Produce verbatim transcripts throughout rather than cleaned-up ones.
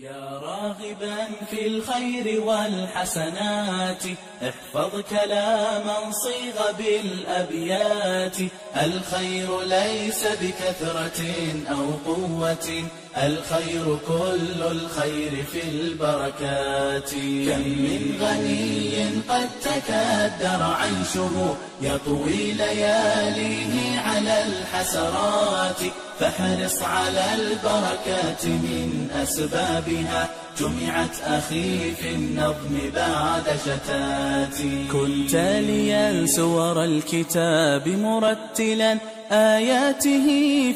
يا راغبا في الخير والحسنات احفظ كلاما صيغ بالأبيات. الخير ليس بكثرة أو قوة، الخير كل الخير في البركات. كم من غني قد تكدر عيشه يطوي لياليه على الحسرات. فاحرص على البركات من أسبابها، جمعت أخي في النظم بعد شتاتي. كنت ليا سور الكتاب مرتلا آياته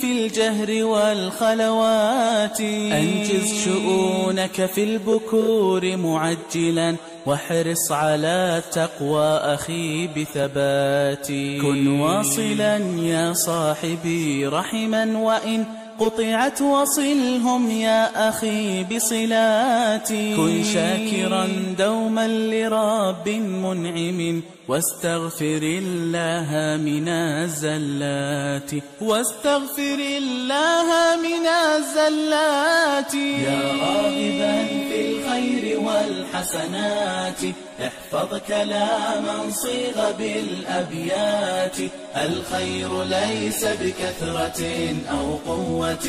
في الجهر والخلوات. أنجز شؤونك في البكور معجلا، واحرص على تقوى أخي بثباتي. كن واصلا يا صاحبي رحما، وإن قطعت وصلهم يا أخي بصلاتي. كن شاكرا دوما لرب منعم، واستغفر الله من الزلات، واستغفر الله من الزلات. يا راغبا في الخير والحسنات احفظ كلاما صيغ بالأبيات. الخير ليس بكثرة أو قوة،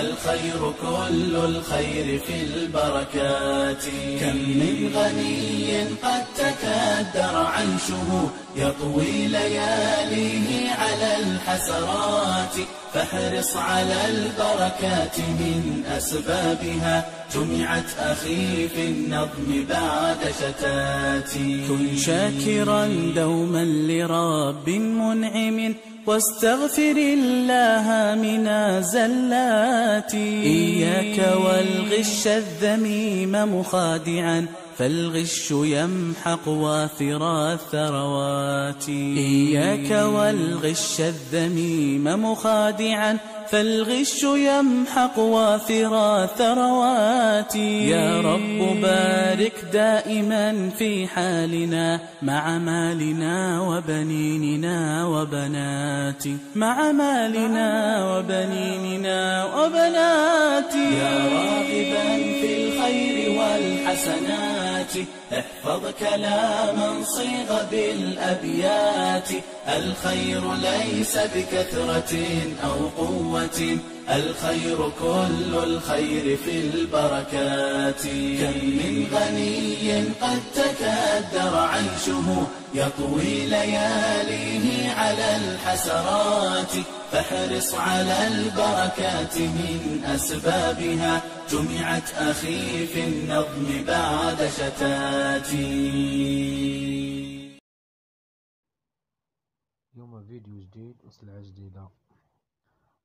الخير كل الخير في البركات. كم من غني قد تكدر عيشه يطوي لياليه على الحسرات. فاحرص على البركات من أسبابها، جمعت أخي في النظم بعد شتاتي. كن شاكرا دوما لرب منعم، واستغفر الله من زلات. إياك والغش الذميم مخادعا، فالغش يمحق وافر الثروات. إياك والغش الذميم مخادعا، فالغش يمحق وافر الثروات. يا رب بارك دائما في حالنا، مع مالنا وبنيننا وبنات، مع مالنا وبنيننا وبنات. يا راغبا في الخير والحسنات احفظ كلاما صيغ بالأبيات. الخير ليس بكثرة أو قوة، الخير كل الخير في البركات. كم من غني قد تكدر عيشه يطوي لياليه على الحسرات. فاحرص على البركات من أسبابها، جمعت أخي في النظم بعد شتاتي. يوم فيديو جديد وسلعة جديدة.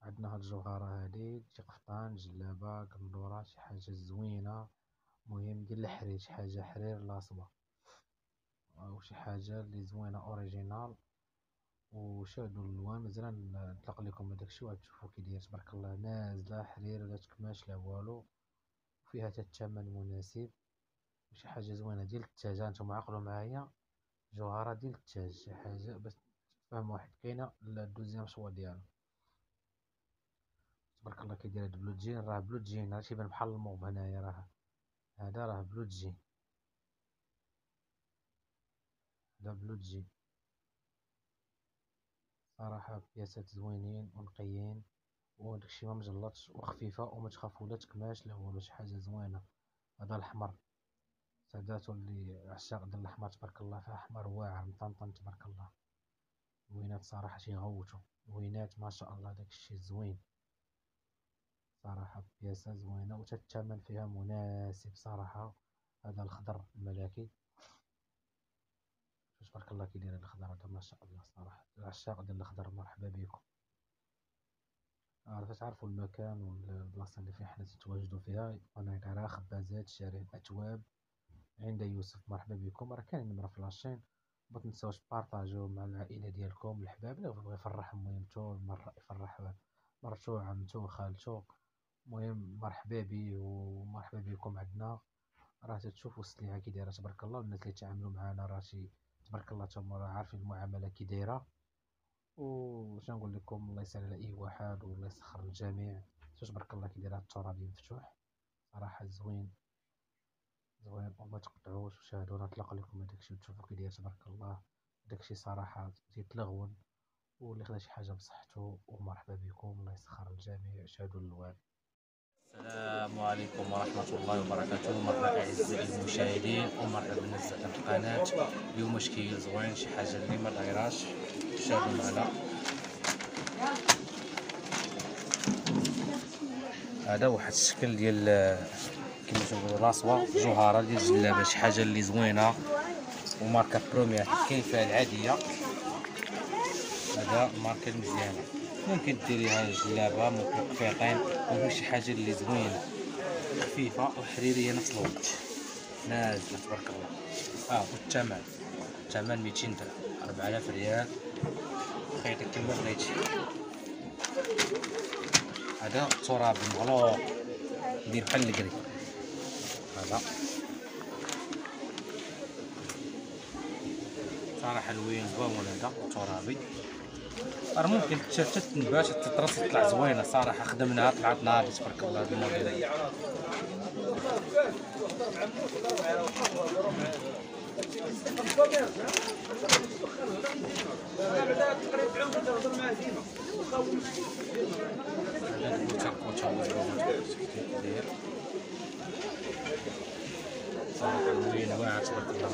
عندنا هاد الجوهرة هادي، شي قفطان، جلابة، قندورة، شي حاجة زوينة، مهم ديال الحرير، شي حاجة حرير لاصبة، وشي حاجة لي زوينة أوريجينال. وشاهدوا الالوان، مزال نطلق لكم هداكشي وعاد تشوفوا كي داير. تبارك الله، نازله حرير لا تكماش لا والو، فيها حتى الثمن مناسب، شي حاجه زوينه ديال التاج. هانتوما عقلوا معايا، جوهره ديال التاج، شي حاجه باش تفهم واحد. كاينه الدوزيام شوا ديالها، تبارك الله، كيدير هاد بلو جين. راه بلو جين، راه تيبان بحال الموب هنايا، راه هذا راه بلو جين، هذا بلو جين. صراحه بياسات زوينين ونقيين، وداكشي ما مجلطش، وخفيفه، وما تخافوا لا تكماش لا والو، شي حاجه زوينه. هذا الاحمر، ساداتو اللي عشاق ديال الاحمر، تبارك الله، فيها احمر واعر مطنطن، تبارك الله، زوينات صراحه، تيغوتو زوينات ما شاء الله، داكشي زوين صراحه، بياسه زوينه، وتا الثمن فيها مناسب صراحه. هذا الخضر الملكي، تبارك الله، كيدير الخضر هذا ما شاء الله، صراحه العشاق ديال الخضر مرحبا بكم. عرفت تعرفوا المكان والبلاصه اللي فين حنا تتواجدوا فيها، انا كرا خبازات شارع الاتواب عند يوسف. مرحبا بكم، راه كاين نمره في لاشين، ما تنساوش بارطاجيو مع العائله ديالكم الحباب، اللي بغى يفرح ميمتو، مره يفرح مرتو، عمتو، خالتو، المهم مرحبا بيه ومرحبا بكم عندنا. راه تتشوفوا السلعه كي دايره، تبارك الله، الناس اللي تعاملوا معنا راه شي تبارك الله تما راه عارفين المعامله كي دايره. و شنو نقول لكم، الله يسهل على اي واحد والله يسخر الجميع. تبارك الله كي دايره، التراب مفتوح صراحه زوين زوين وما تقطعوش. وشاهدوا انا نطلق لكم هداكشي وتشوفوا كي داير تبارك الله. داكشي صراحه زيد لغون واللي خدا شي حاجه بصحته ومرحبا بكم، الله يسخر الجميع. شاهدوا اللوان. السلام عليكم ورحمه الله وبركاته. مرحبا اعزائي المشاهدين ومرحبا بالناس في القناه. اليوم شكل زوين شي حاجه اللي ما دايراش، شاهدوا معنا. هذا واحد الشكل ديال كما تشوفوا الرصوه جوهره ديال الجلابه، شي حاجه اللي زوينه وماركه بروميير كيفها العاديه. هذا ماركه مزيانه، ممكن ديريها جلابه، ممكن قفيطين، ممكن شي حاجه اللي زوينه خفيفه وحريريه نفس الوقت، نازله تبارك الله. اه والثمن الثمن مئتين درهم، أربعة آلاف ريال. خيطك كما بغيتي. هذا تراب مغلوق ندير بحال الكري. هذا صراحه لوين زوين، هذا ترابي راه ممكن حتى تنباش تطرس تطلع زوينه. صراحه خدمناها طلعت نهار تبارك الله. هاد الموديل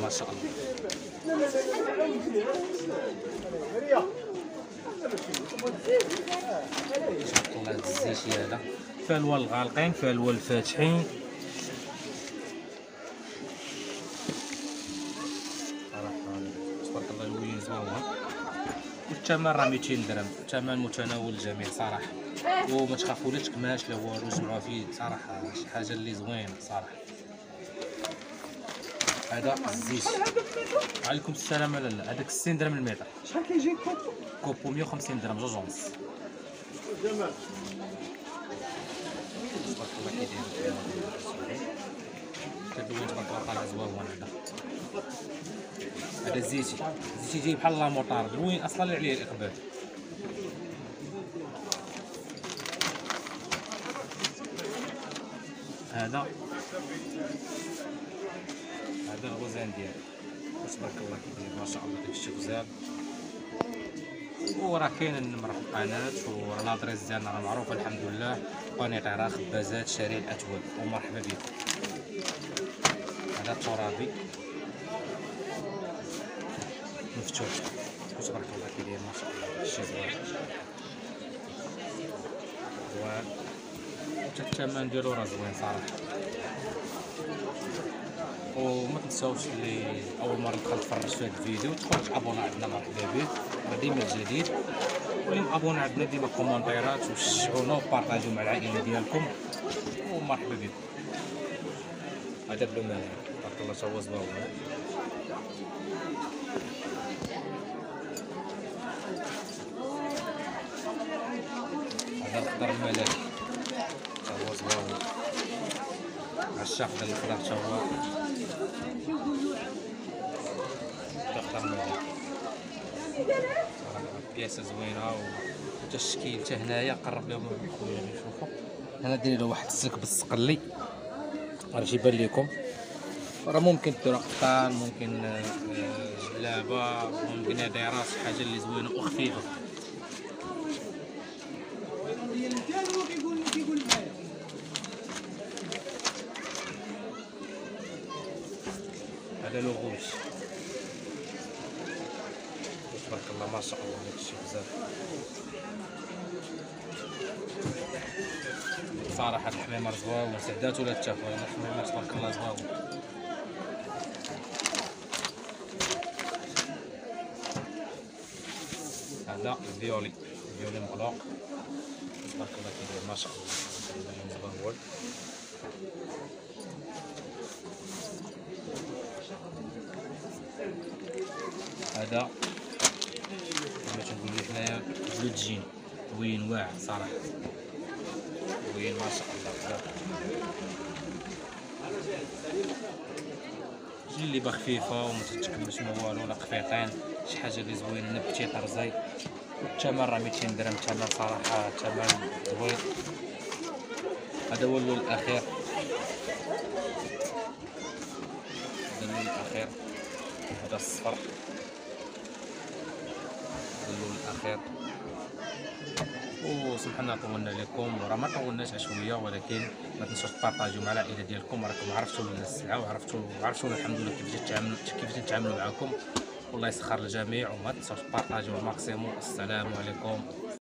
ما شاء الله. الله الزيتي هذا فالوا الغالقين فالوا الفاتحين. الثمن راه مئتين درهم، ثمن متناول الجميع صراحه وما تخافوا لا تكماش لا والو. جمعوا فيه صراحه شي حاجه اللي زوينه صراحه. هذا الزيت عليكم السلام. لا لا هذاك ستين درهم المتر. شحال كيجي كوبو؟ كوبو مئة وخمسين درهم، جوج ونص. هذا الزيتي الزيتي جاي بحال لا موطار دوين اصلا اللي عليه الاقبال. هذا هذا الغزال ديالو تبارك الله كيدير ما شاء الله. داك الشيء غزال وراه كاين النمره في القناه والادريس ديالنا راه معروفه الحمد لله. قناه عراق خبازات شارع الاتوال ومرحبا بكم. هذا ترابي مفتوح تبارك الله كيدير ما شاء الله. داك الشيء زوين زوين حتى الثمن ديالو راه زوين صراحه. وما تنساوش اللي اول مره تدخل تفرج في هذا الفيديو تدخل تابونا عندنا مرحبا بك، ديما الجديد. المهم ابونا عندنا ديما كومونتيرات وشجعونا وبارطاجيو مع العائله ديالكم ومرحبا بكم. هذا بلو مالك تبارك الله تا هو زوين. هذا الخضر الملكي تا هو زوين عشاق ديال الخضر تا هو بياسه زوينه. والتشكيل حتى هنايا قرب لهم خويا شوفوا. هنا داير له واحد السلك بالسقلي راه جيبان لكم. راه ممكن ديروا قطان، ممكن جلابه، ممكن دايره شي حاجه اللي زوينه وخفيفه. هذا لو غوش تبارك الله ما شاء الله. هذا الشيء بزاف صراحه. الحميمه زواو وسعدات ولا تافهه. الحميمه تبارك الله زواو. هذا الفيولي الفيولي مغلوق تبارك الله كيدير ما شاء الله. هذا كما تنقولوا حنايا بلو تجين وين واعر صراحه وين ما شاء الله بزاف. جلبه خفيفه وما تتكملش ما والو لا قفيطين، شي حاجه اللي زوينه نبتي طرزي. والثمن راه مئتين درهم، الثمن صراحه ثمن زوين. هذا هو اللون الاخير. هذا اللون الأخير، هذا الصفر، هذا اللون الأخير. وسمحنا طولنا لكم، وراه ما طولناش عشويه، ولكن ما تنسوش تبارطاجيو مع العائله ديالكم. راكم عرفتوا لنا السلعه وعرفتوا عرفتوا الحمد لله كيفاش تتعاملوا كيفاش نتعاملوا معاكم. والله يسخر الجميع، وما تنسوش تبارطاجيو الماكسيموم. السلام عليكم.